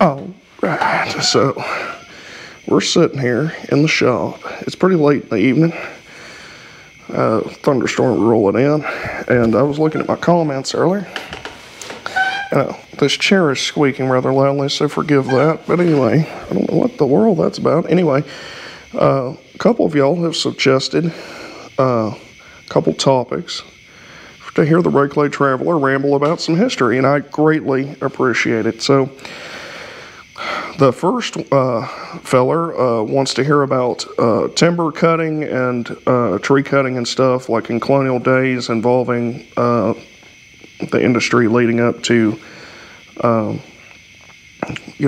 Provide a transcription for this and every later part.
All right, so we're sitting here in the shop. It's pretty late in the evening. Thunderstorm rolling in, and I was looking at my comments earlier. This chair is squeaking rather loudly, so forgive that. But anyway, I don't know what the world that's about. Anyway, a couple of y'all have suggested a couple topics to hear the RED CLAY Traveler ramble about some history, and I greatly appreciate it. So the first feller wants to hear about timber cutting and tree cutting and stuff, like in colonial days, involving the industry leading up to, you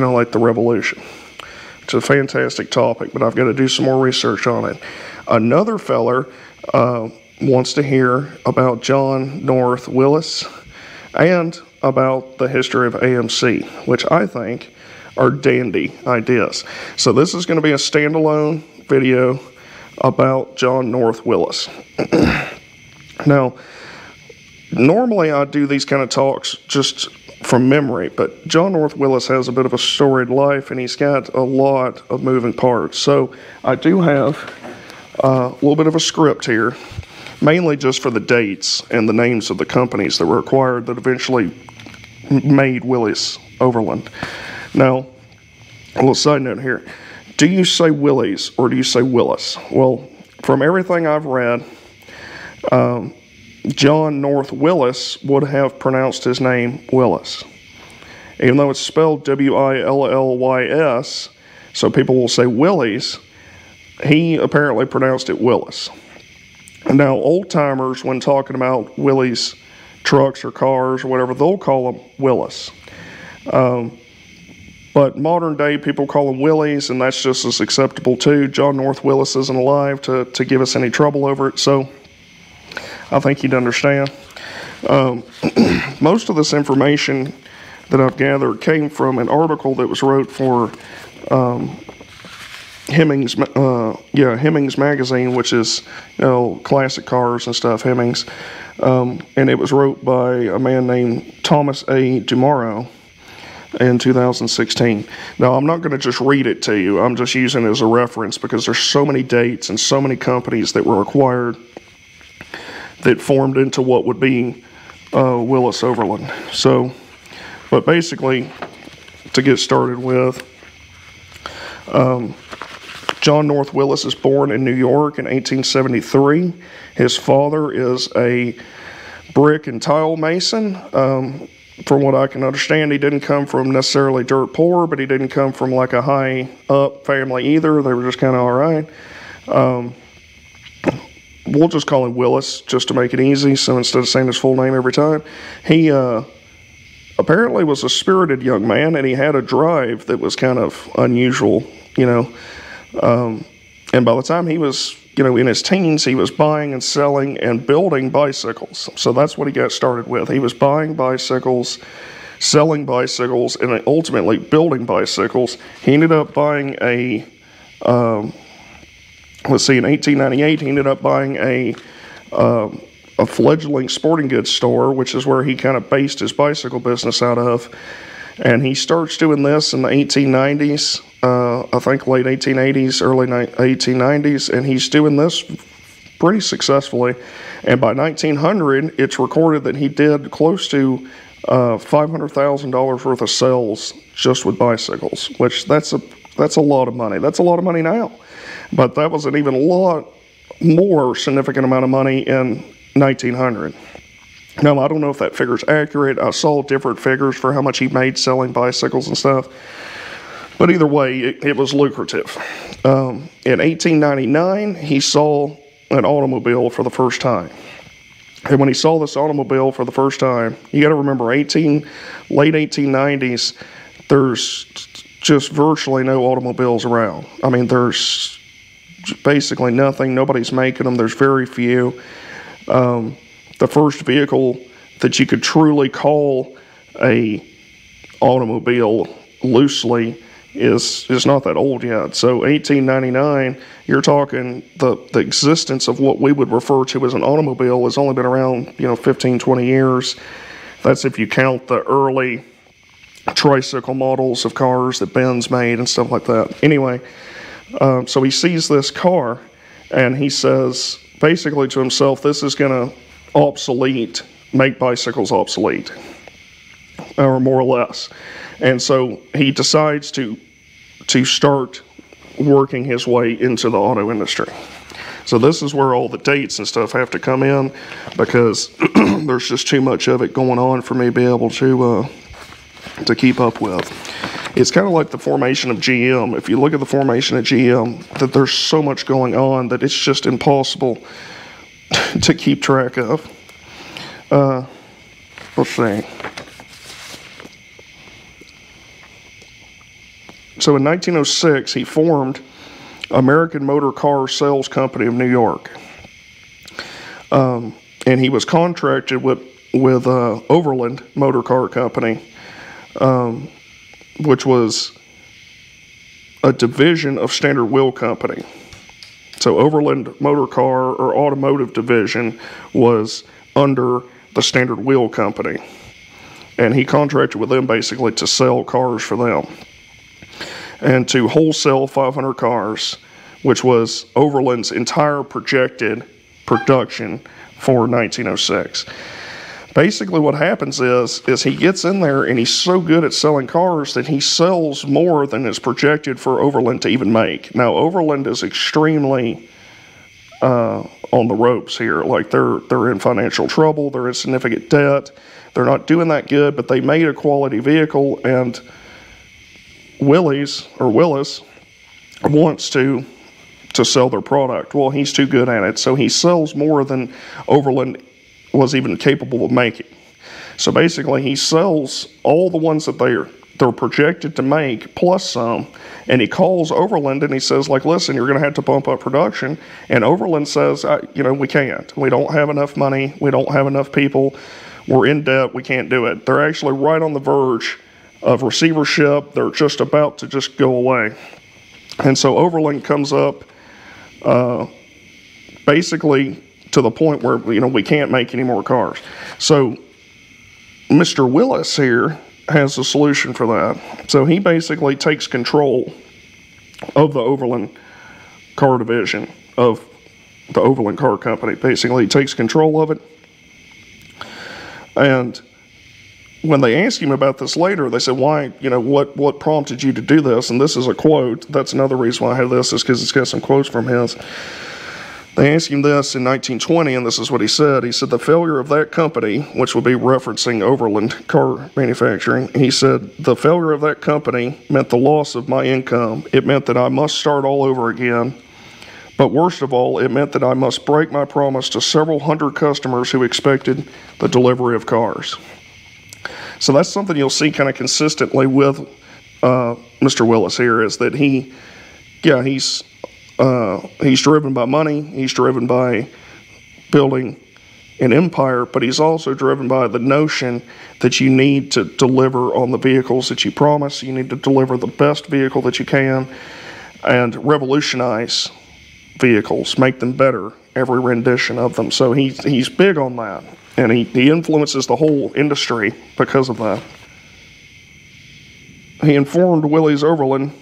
know, like the Revolution. It's a fantastic topic, but I've got to do some more research on it. Another feller wants to hear about John North Willys and about the history of AMC, which I think are dandy ideas. So this is going to be a standalone video about John North Willys. Now, normally I do these kind of talks just from memory, but John North Willys has a bit of a storied life, and he's got a lot of moving parts. So I do have a little bit of a script here, mainly just for the dates and the names of the companies that were acquired that eventually made Willys-Overland. Now, a little side note here. Do you say Willys or do you say Willys? Well, from everything I've read, John North Willys would have pronounced his name Willys. Even though it's spelled W-I-L-L-Y-S, so people will say Willys, he apparently pronounced it Willys. Now, old-timers, when talking about Willys trucks or cars or whatever, they'll call them Willys. But modern-day people call them Willys, and that's just as acceptable, too. John North Willys isn't alive to give us any trouble over it, so I think you'd understand. Most of this information that I've gathered came from an article that was wrote for Hemmings, Hemmings magazine, which is, you know, classic cars and stuff, Hemmings. And it was wrote by a man named Thomas A. DeMauro in 2016. Now, I'm not going to just read it to you. I'm just using it as a reference because there's so many dates and so many companies that were acquired that formed into what would be Willys-Overland. So, but basically, to get started with, John North Willys is born in New York in 1873. His father is a brick and tile mason. From what I can understand, he didn't come from necessarily dirt poor, but he didn't come from like a high-up family either. They were just kind of all right. We'll just call him Willys just to make it easy, so instead of saying his full name every time. He apparently was a spirited young man, and he had a drive that was kind of unusual, you know. And by the time he was, you know, in his teens, he was buying and selling and building bicycles. So that's what he got started with. He was buying bicycles, selling bicycles, and ultimately building bicycles. He ended up buying a, in 1898, he ended up buying a fledgling sporting goods store, which is where he kind of based his bicycle business out of. And he starts doing this in the 1890s, I think late 1880s, early 1890s, and he's doing this pretty successfully. And by 1900, it's recorded that he did close to $500,000 worth of sales just with bicycles, which that's a lot of money. That's a lot of money now, but that was an even lot more significant amount of money in 1900. Now, I don't know if that figure's accurate. I saw different figures for how much he made selling bicycles and stuff. But either way, it was lucrative. In 1899, he saw an automobile for the first time. And when he saw this automobile for the first time, you got to remember, late 1890s, there's just virtually no automobiles around. I mean, there's basically nothing. Nobody's making them. There's very few. The first vehicle that you could truly call a automobile loosely is not that old yet. So 1899, you're talking the existence of what we would refer to as an automobile has only been around, you know, 15, 20 years. That's if you count the early tricycle models of cars that Ben's made and stuff like that. Anyway, so he sees this car, and he says basically to himself, this is going to obsolete, make bicycles obsolete, or more or less. And so he decides to start working his way into the auto industry. So this is where all the dates and stuff have to come in, because there's just too much of it going on for me to be able to keep up with. It's kind of like the formation of GM. If you look at the formation of GM, that there's so much going on that it's just impossible to keep track of. Let's see. So in 1906, he formed American Motor Car Sales Company of New York. And he was contracted with Overland Motor Car Company, which was a division of Standard Wheel Company. So Overland Motor Car or Automotive Division was under the Standard Wheel Company. And he contracted with them basically to sell cars for them, and to wholesale 500 cars, which was Overland's entire projected production for 1906. Basically what happens is he gets in there and he's so good at selling cars that he sells more than is projected for Overland to even make. Now Overland is extremely on the ropes here. Like they're in financial trouble, they're in significant debt, they're not doing that good, but they made a quality vehicle, and Willys wants to sell their product. Well, he's too good at it, so he sells more than Overland was even capable of making. So basically, he sells all the ones that they're projected to make plus some, and he calls Overland and he says, like, listen, you're going to have to bump up production. And Overland says, we can't. We don't have enough money. We don't have enough people. We're in debt. We can't do it. They're actually right on the verge of receivership. They're just about to just go away. And so Overland comes up basically to the point where, we can't make any more cars. So Mr. Willys here has a solution for that. So he basically takes control of the Overland car division of the Overland Car Company. Basically, he takes control of it. And when they asked him about this later, they said, why, what prompted you to do this? And this is a quote. That's another reason why I have this, is because it's got some quotes from his. They asked him this in 1920, and this is what he said. He said, the failure of that company, which would be referencing Overland Car Manufacturing, he said, the failure of that company meant the loss of my income. It meant that I must start all over again. But worst of all, it meant that I must break my promise to several hundred customers who expected the delivery of cars. So that's something you'll see kind of consistently with Mr. Willys here, is that he's driven by money, he's driven by building an empire, but he's also driven by the notion that you need to deliver on the vehicles that you promise, you need to deliver the best vehicle that you can, and revolutionize vehicles, make them better, every rendition of them. So he's big on that. And he influences the whole industry because of that. He informed Willys Overland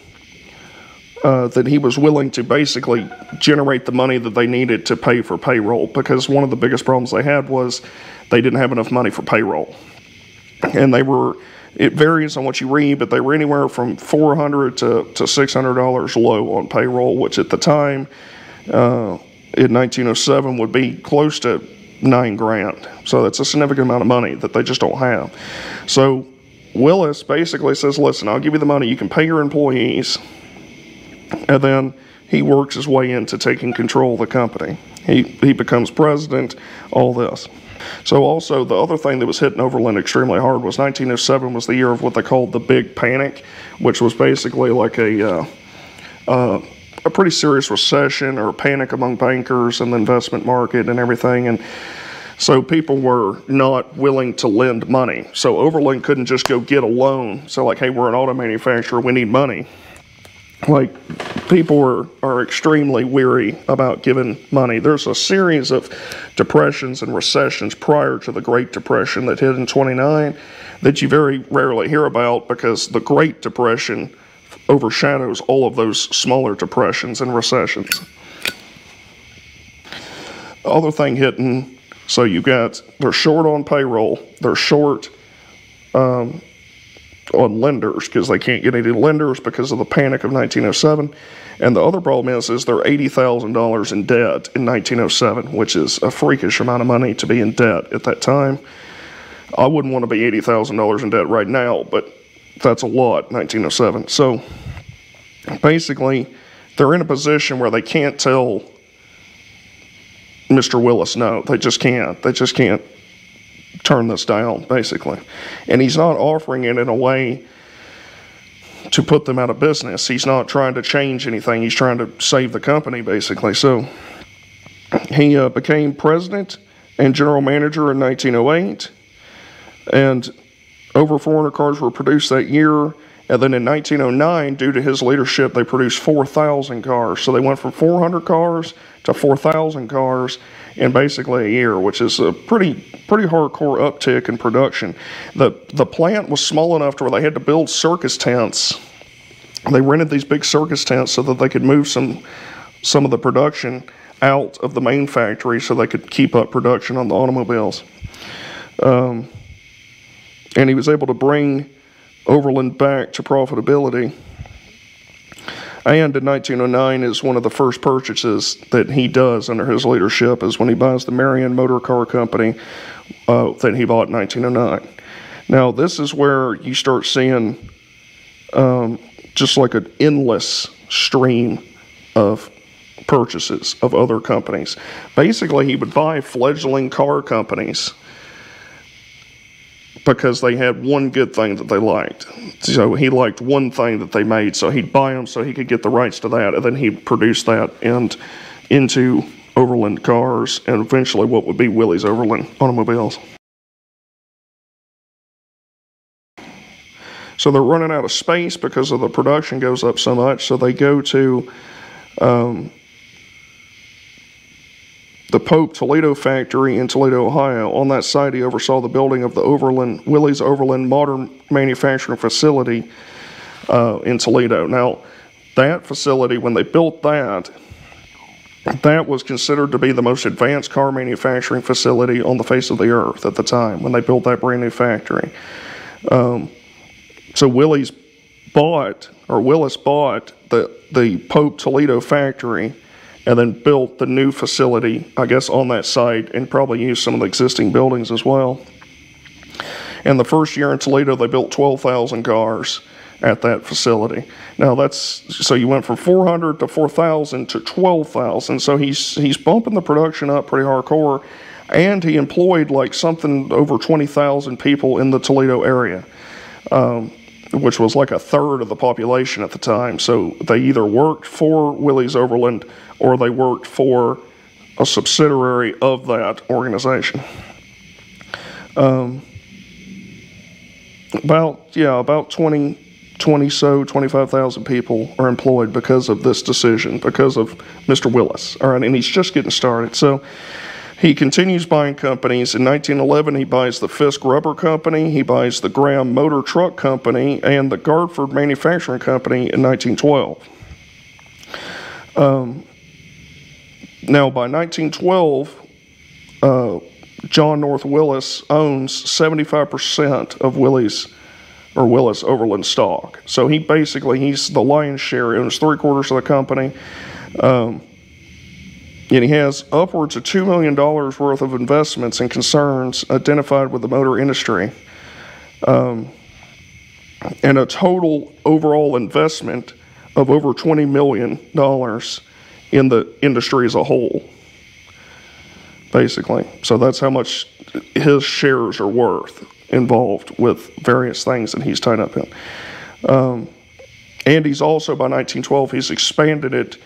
that he was willing to basically generate the money that they needed to pay for payroll, because one of the biggest problems they had was they didn't have enough money for payroll. And they were, it varies on what you read, but they were anywhere from $400 to $600 low on payroll, which at the time, in 1907, would be close to $9,000. So that's a significant amount of money that they just don't have. So Willys basically says, listen, I'll give you the money, you can pay your employees. And then he works his way into taking control of the company. He becomes president, all this. So also the other thing that was hitting Overland extremely hard was 1907 was the year of what they called the Big Panic, which was basically like a pretty serious recession or a panic among bankers and the investment market and everything. And so people were not willing to lend money. So Overland couldn't just go get a loan. So like, hey, we're an auto manufacturer, we need money. like, people are extremely weary about giving money. There's a series of depressions and recessions prior to the Great Depression that hit in '29 that you very rarely hear about, because the Great Depression overshadows all of those smaller depressions and recessions. The other thing hitting, so you've got, they're short on payroll, they're short on lenders, because they can't get any lenders because of the panic of 1907. And the other problem is they're $80,000 in debt in 1907, which is a freakish amount of money to be in debt at that time. I wouldn't want to be $80,000 in debt right now, but that's a lot, 1907. So basically, they're in a position where they can't tell Mr. Willis no. They just can't. They just can't turn this down, basically. And he's not offering it in a way to put them out of business. He's not trying to change anything. He's trying to save the company, basically. So he became president and general manager in 1908. And over 400 cars were produced that year. And then in 1909, due to his leadership, they produced 4,000 cars. So they went from 400 cars to 4,000 cars in basically a year, which is a pretty hardcore uptick in production. The plant was small enough to where they had to build circus tents. They rented these big circus tents so that they could move some of the production out of the main factory so they could keep up production on the automobiles. And he was able to bring Overland back to profitability. And in 1909 is one of the first purchases that he does under his leadership, is when he buys the Marion Motor Car Company that he bought in 1909. Now this is where you start seeing just like an endless stream of purchases of other companies. Basically he would buy fledgling car companies because they had one good thing that they liked. So he liked one thing that they made, so he'd buy them so he could get the rights to that, and then he'd produce that and into Overland cars and eventually what would be Willys-Overland automobiles. So they're running out of space because of the production goes up so much, so they go to the Pope Toledo factory in Toledo, Ohio. On that site, he oversaw the building of the Willys-Overland Modern Manufacturing Facility in Toledo. Now, that facility, when they built that, that was considered to be the most advanced car manufacturing facility on the face of the earth at the time, when they built that brand new factory. So Willis bought the Pope Toledo factory and then built the new facility, I guess, on that site, and probably used some of the existing buildings as well. And the first year in Toledo, they built 12,000 cars at that facility. Now that's, so you went from 400 to 4,000 to 12,000. So he's bumping the production up pretty hardcore, and he employed like something over 20,000 people in the Toledo area, which was like a third of the population at the time. So they either worked for Willys-Overland or they worked for a subsidiary of that organization. About 25,000 people are employed because of this decision, because of Mr. Willis. All right, and he's just getting started. So he continues buying companies. In 1911, he buys the Fisk Rubber Company, he buys the Graham Motor Truck Company, and the Garford Manufacturing Company in 1912. Now, by 1912, John North Willys owns 75% of Willys-Overland stock. So he basically, he's the lion's share, owns 3/4 of the company. And he has upwards of $2 million worth of investments and concerns identified with the motor industry. And a total overall investment of over $20 million in the industry as a whole, basically. So that's how much his shares are worth involved with various things that he's tied up in. And he's also, by 1912, he's expanded it,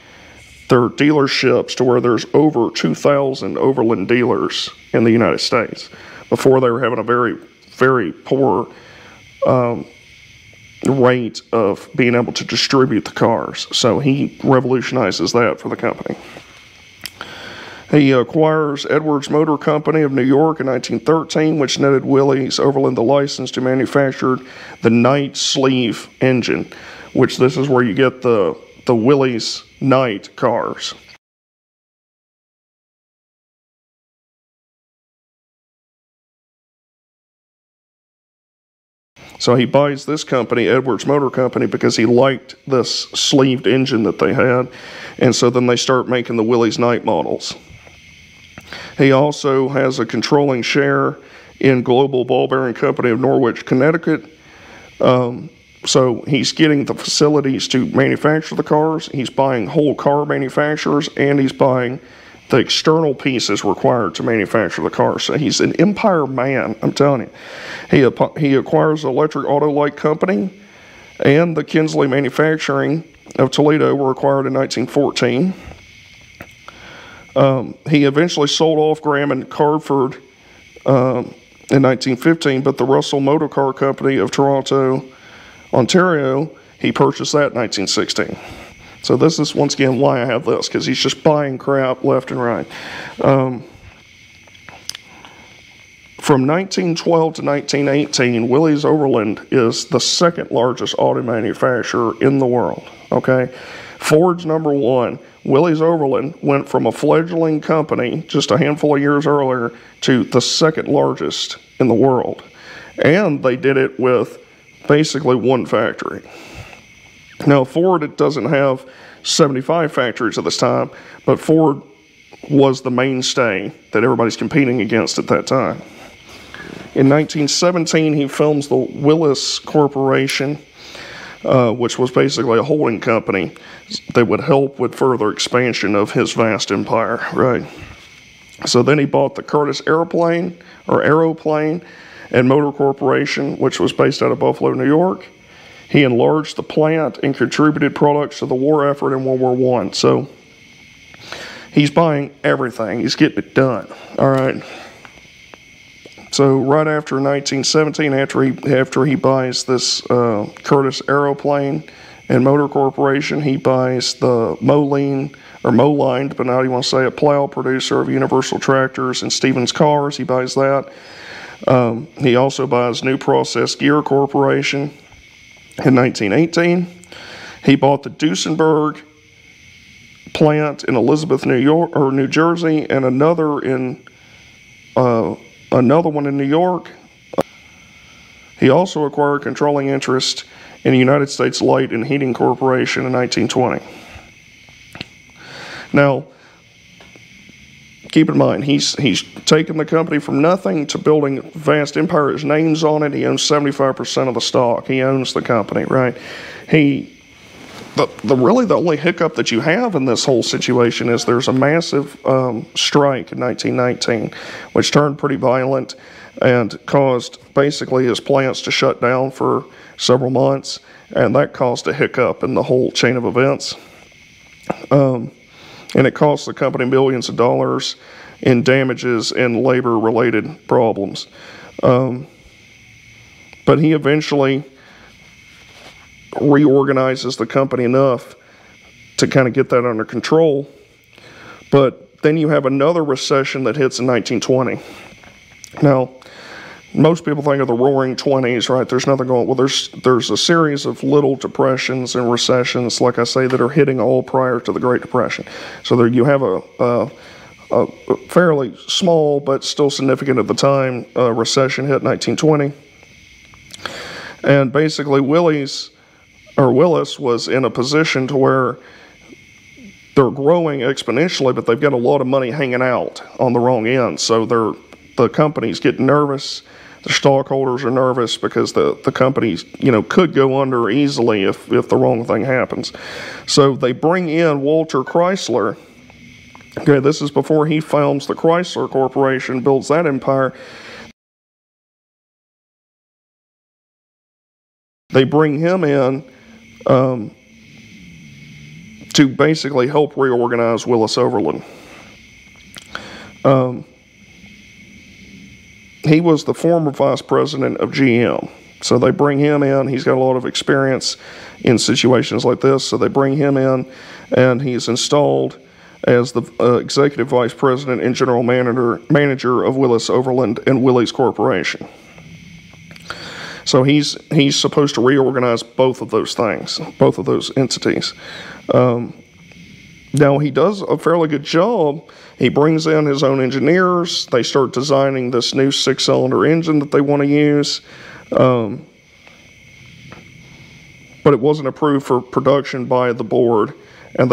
their dealerships, to where there's over 2,000 Overland dealers in the United States. Before, they were having a very, very poor rate of being able to distribute the cars. So he revolutionizes that for the company. He acquires Edwards Motor Company of New York in 1913, which netted Willys-Overland the license to manufacture the Knight Sleeve engine, which this is where you get the Willys Knight cars. So he buys this company, Edwards Motor Company, because he liked this sleeved engine that they had. And so then they start making the Willys Knight models. He also has a controlling share in Global Ball Bearing Company of Norwich, Connecticut. So he's getting the facilities to manufacture the cars. He's buying whole car manufacturers, and he's buying the external pieces required to manufacture the car. So he's an empire man, I'm telling you. He acquires the Electric Auto Light Company, and the Kinsley Manufacturing of Toledo were acquired in 1914. He eventually sold off Graham and Garford in 1915, but the Russell Motor Car Company of Toronto, Ontario, he purchased that in 1916. So this is, once again, why I have this, because he's just buying crap left and right. From 1912 to 1918, Willys-Overland is the second largest auto manufacturer in the world, okay? Ford's number one. Willys-Overland went from a fledgling company just a handful of years earlier to the second largest in the world. And they did it with basically one factory. Now, Ford, it doesn't have 75 factories at this time, but Ford was the mainstay that everybody's competing against at that time. In 1917, he films the Willys Corporation, which was basically a holding company that would help with further expansion of his vast empire, right? So then he bought the Curtiss Aeroplane and Motor Corporation, which was based out of Buffalo, New York. He enlarged the plant and contributed products to the war effort in World War I. So he's buying everything. He's getting it done. All right. So right after 1917, after he buys this Curtiss Aeroplane and Motor Corporation, he buys the Moline, depending on how you want to say it, plow producer of Universal Tractors and Stevens Cars. He buys that. He also buys New Process Gear Corporation. In 1918, he bought the Duesenberg plant in Elizabeth, New Jersey, and another one in New York. He also acquired controlling interest in the United States Light and Heating Corporation in 1920. Now, keep in mind, he's taken the company from nothing to building a vast empire. His name's on it. He owns 75% of the stock. He owns the company, right? Really the only hiccup that you have in this whole situation is there's a massive strike in 1919, which turned pretty violent and caused basically his plants to shut down for several months, and that caused a hiccup in the whole chain of events. And it cost the company millions of dollars in damages and labor-related problems. But he eventually reorganizes the company enough to kind of get that under control. But then you have another recession that hits in 1920. Now, most people think of the Roaring 20s, right? There's nothing going on. Well, there's a series of little depressions and recessions, like I say, that are hitting all prior to the Great Depression. So there you have a fairly small but still significant at the time recession hit 1920. And basically Willys was in a position to where they're growing exponentially, but they've got a lot of money hanging out on the wrong end. So the company's getting nervous. The stockholders are nervous because the companies, you know, could go under easily if the wrong thing happens. So they bring in Walter Chrysler. Okay, this is before he founds the Chrysler Corporation, builds that empire. They bring him in to basically help reorganize Willys-Overland. He was the former vice president of GM So they bring him in. He's got a lot of experience in situations like this. So they bring him in, and he's installed as the Executive Vice President and General Manager of Willys-Overland and Willys Corporation. So he's supposed to reorganize both of those things, both of those entities. Now, he does a fairly good job. He brings in his own engineers. They start designing this new six-cylinder engine that they want to use. But it wasn't approved for production by the board, and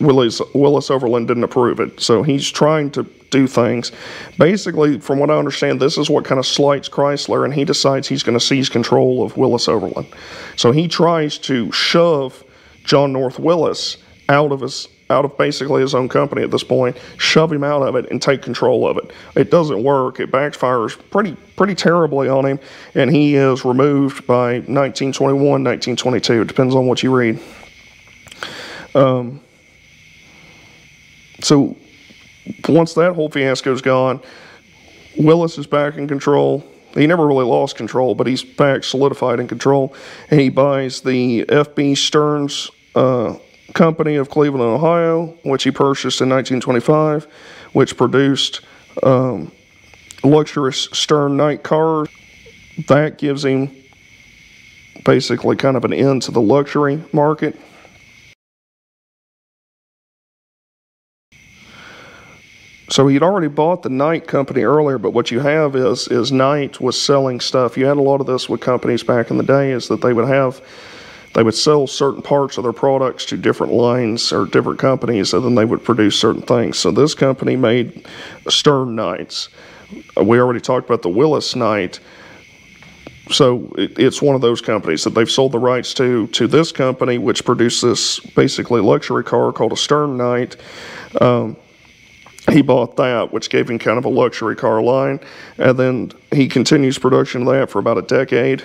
Willys-Overland didn't approve it. So he's trying to do things. Basically, from what I understand, this is what kind of slights Chrysler, and he decides he's going to seize control of Willys-Overland. So he tries to shove John North Willys out of basically his own company at this point, shove him out of it and take control of it. It doesn't work. It backfires pretty terribly on him, and he is removed by 1921, 1922. It depends on what you read. So once that whole fiasco is gone, Willys is back in control. He never really lost control, but he's back solidified in control. And he buys the FB Stearns Company of Cleveland, Ohio, which he purchased in 1925, which produced luxurious Stern Knight cars. That gives him basically kind of an end to the luxury market. So he'd already bought the Knight company earlier, but what you have is Knight was selling stuff. You had a lot of this with companies back in the day, is that they would sell certain parts of their products to different lines or different companies, and then they would produce certain things. So this company made Stern Knights. We already talked about the Willys Knight. So it's one of those companies that they've sold the rights to this company, which produced this basically luxury car called a Stern Knight. He bought that, which gave him kind of a luxury car line. And then he continues production of that for about a decade.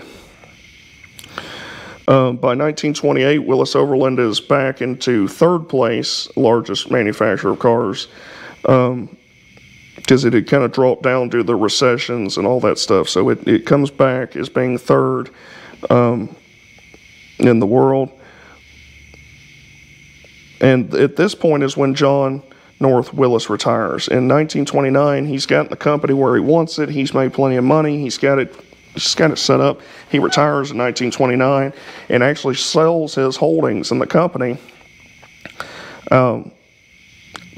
By 1928, Willys-Overland is back into third place, largest manufacturer of cars, because it had kind of dropped down due to the recessions and all that stuff. So it comes back as being third in the world. And at this point is when John North Willys retires. In 1929, he's gotten the company where he wants it. He's made plenty of money. He's got it set up. He retires in 1929 and actually sells his holdings in the company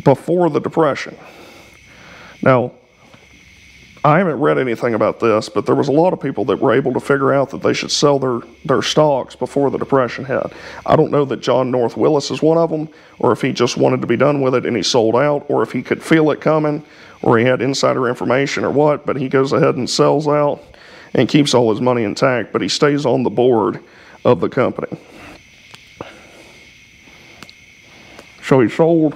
before the Depression. Now, I haven't read anything about this, but there was a lot of people that were able to figure out that they should sell their stocks before the Depression hit. I don't know that John North Willys is one of them, or if he just wanted to be done with it and he sold out, or if he could feel it coming, or he had insider information or what, but he goes ahead and sells out and keeps all his money intact, but he stays on the board of the company. So he sold.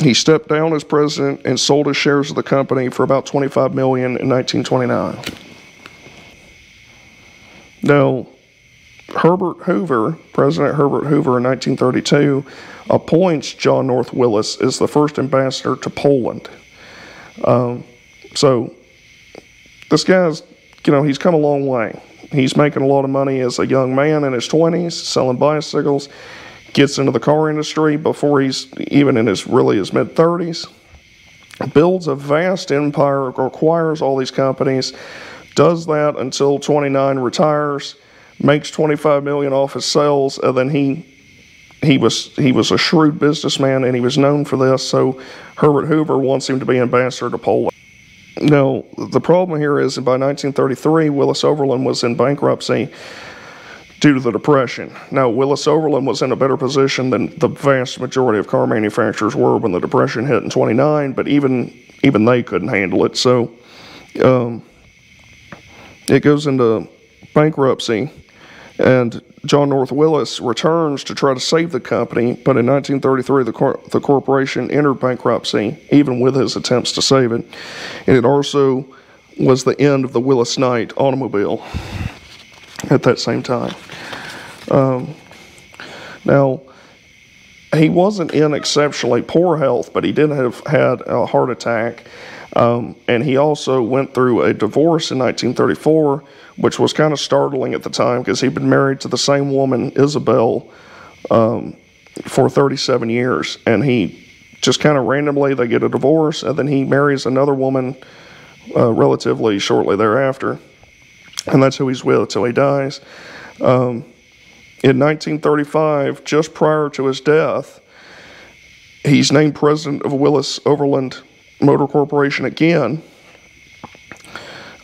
He stepped down as president and sold his shares of the company for about $25 million in 1929. Now, Herbert Hoover, President Herbert Hoover in 1932, appoints John North Willys as the first ambassador to Poland. So this guy's, he's come a long way. He's making a lot of money as a young man in his 20s, selling bicycles, gets into the car industry before he's even in his mid-30s, builds a vast empire, acquires all these companies, does that until 29, retires, makes $25 million off his sales, and then he was a shrewd businessman, and he was known for this, so Herbert Hoover wants him to be ambassador to Poland. Now, the problem here is that by 1933, Willys-Overland was in bankruptcy due to the Depression. Now, Willys-Overland was in a better position than the vast majority of car manufacturers were when the Depression hit in 29, but even they couldn't handle it. So it goes into bankruptcy, and John North Willys returns to try to save the company, but in 1933, the corporation entered bankruptcy, even with his attempts to save it. And it also was the end of the Willys Knight automobile at that same time. Now, he wasn't in exceptionally poor health, but he did have had a heart attack. And he also went through a divorce in 1934, which was kind of startling at the time because he'd been married to the same woman, Isabel, for 37 years. And he just kind of randomly, they get a divorce, and then he marries another woman relatively shortly thereafter. And that's who he's with till he dies. In 1935, just prior to his death, he's named president of Willys-Overland Motor Corporation again,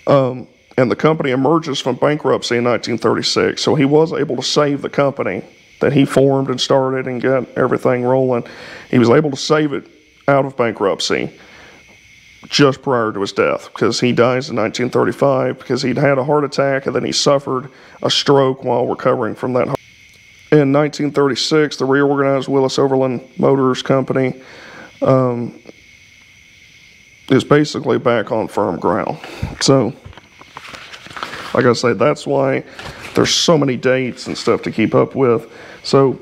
and the company emerges from bankruptcy in 1936. So he was able to save the company that he formed and started and got everything rolling. He was able to save it out of bankruptcy just prior to his death, because he dies in 1935 because he'd had a heart attack and then he suffered a stroke while recovering from that. In 1936, the reorganized Willys-Overland Motors Company is basically back on firm ground. So, like I say, that's why there's so many dates and stuff to keep up with. So,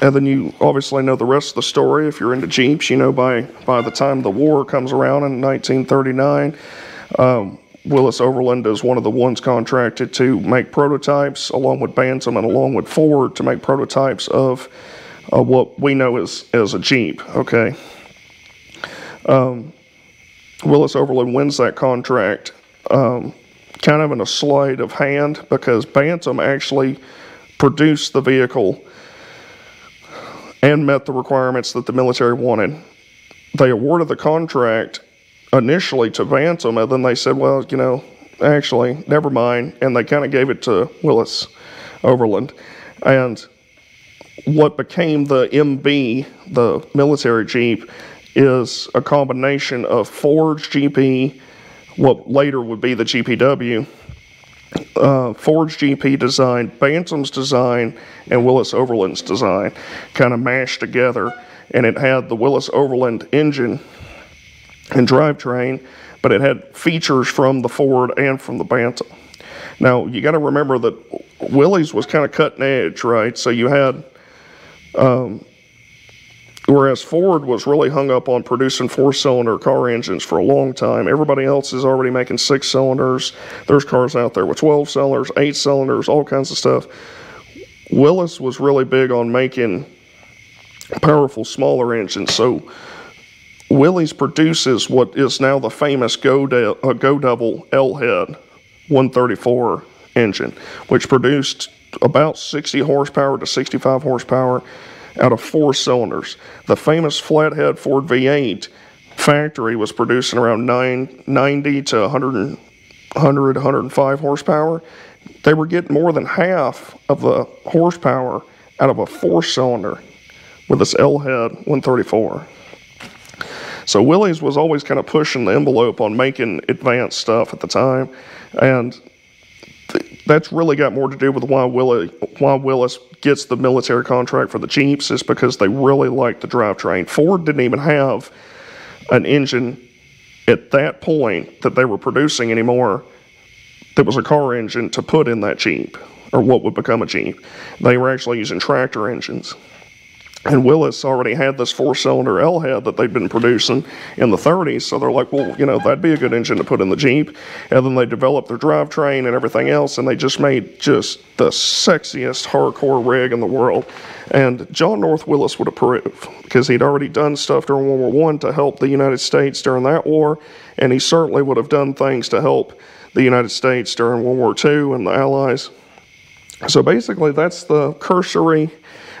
and then you obviously know the rest of the story. If you're into Jeeps, you know by the time the war comes around in 1939, Willys-Overland is one of the ones contracted to make prototypes, along with Bantam and along with Ford, to make prototypes of what we know as a Jeep, okay? Willys-Overland wins that contract kind of in a sleight of hand, because Bantam actually produced the vehicle and met the requirements that the military wanted. They awarded the contract initially to Bantam, and then they said, well, you know, actually, never mind, and they kind of gave it to Willys-Overland. And what became the MB, the military Jeep, is a combination of Ford's GP, what later would be the GPW, Ford's GP design, Bantam's design, and Willys-Overland's design kind of mashed together. And it had the Willys-Overland engine and drivetrain, but it had features from the Ford and from the Bantam. Now, you got to remember that Willys was kind of cutting edge, right? So you had... Whereas Ford was really hung up on producing four-cylinder car engines for a long time. Everybody else is already making six-cylinders. There's cars out there with 12-cylinders, eight-cylinders, all kinds of stuff. Willys was really big on making powerful, smaller engines. So Willys produces what is now the famous Go Double L-Head 134 engine, which produced about 60 horsepower to 65 horsepower out of four cylinders. The famous flathead Ford V8 factory was producing around 90 to 105 horsepower. They were getting more than half of the horsepower out of a four-cylinder with this L-head 134. So Willys was always kind of pushing the envelope on making advanced stuff at the time, and that's really got more to do with why Willys gets the military contract for the Jeeps, is because they really like the drivetrain. Ford didn't even have an engine at that point that they were producing anymore that was a car engine to put in that Jeep, or what would become a Jeep. They were actually using tractor engines. And Willys already had this four-cylinder L-head that they'd been producing in the 30s, so they're like, well, you know, that'd be a good engine to put in the Jeep. And then they developed their drivetrain and everything else, and they just made just the sexiest hardcore rig in the world. And John North Willys would approve, because he'd already done stuff during World War I to help the United States during that war, and he certainly would have done things to help the United States during World War II and the Allies. So basically, that's the cursory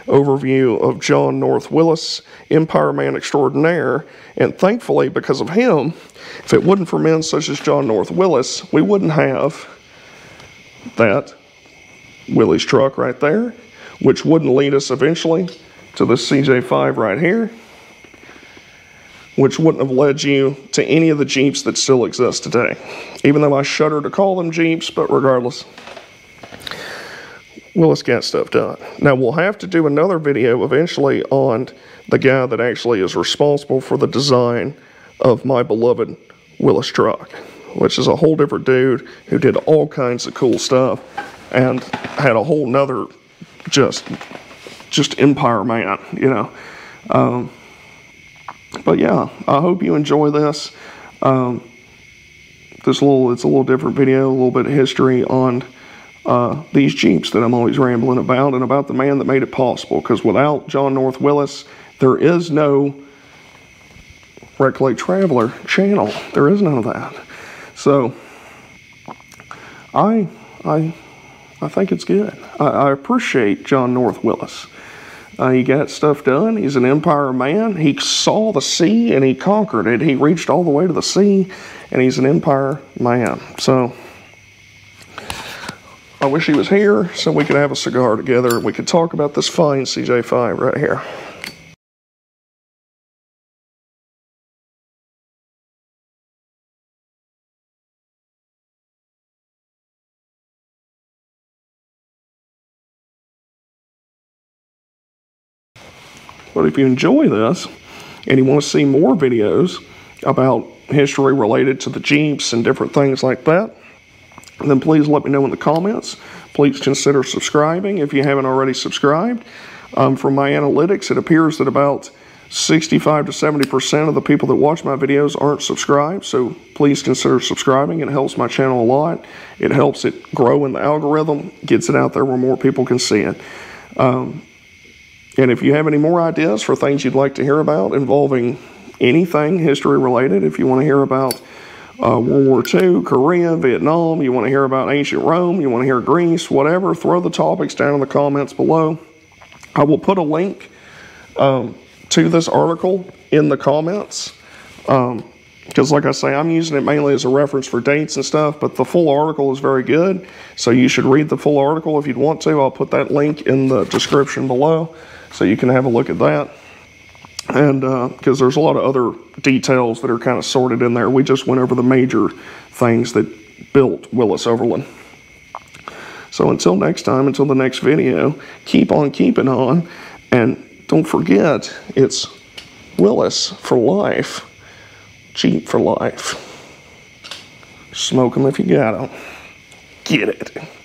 overview of John North Willys, Empire Man Extraordinaire, and thankfully, because of him, if it wasn't for men such as John North Willys, we wouldn't have that Willys truck right there, which wouldn't lead us eventually to this CJ5 right here, which wouldn't have led you to any of the Jeeps that still exist today, even though I shudder to call them Jeeps, but regardless, Willys got stuff done. Now, we'll have to do another video eventually on the guy that actually is responsible for the design of my beloved Willys truck, which is a whole different dude who did all kinds of cool stuff and had a whole nother just empire man, you know. But yeah, I hope you enjoy this. It's a little different video, a little bit of history on these Jeeps that I'm always rambling about, and about the man that made it possible. Because without John North Willys, there is no RED CLAY Traveler channel. There is none of that. So I think it's good. I appreciate John North Willys. He got stuff done. He's an empire man. He saw the sea and he conquered it. He reached all the way to the sea, and he's an empire man. So I wish he was here so we could have a cigar together and we could talk about this fine CJ5 right here. But if you enjoy this and you want to see more videos about history related to the Jeeps and different things like that, then please let me know in the comments. Please consider subscribing if you haven't already subscribed. From my analytics, it appears that about 65 to 70% of the people that watch my videos aren't subscribed, so please consider subscribing. It helps my channel a lot. It helps it grow in the algorithm, gets it out there where more people can see it. And if you have any more ideas for things you'd like to hear about involving anything history related, if you want to hear about World War II, Korea, Vietnam, you want to hear about ancient Rome, you want to hear Greece, whatever, throw the topics down in the comments below. I will put a link to this article in the comments, because like I say, I'm using it mainly as a reference for dates and stuff, but the full article is very good, so you should read the full article if you'd want to. I'll put that link in the description below so you can have a look at that. And because there's a lot of other details that are kind of sorted in there. We just went over the major things that built Willys-Overland. So until next time, until the next video, keep on keeping on, and don't forget, it's Willys for life. Jeep for life. Smoke them if you got them. Get it.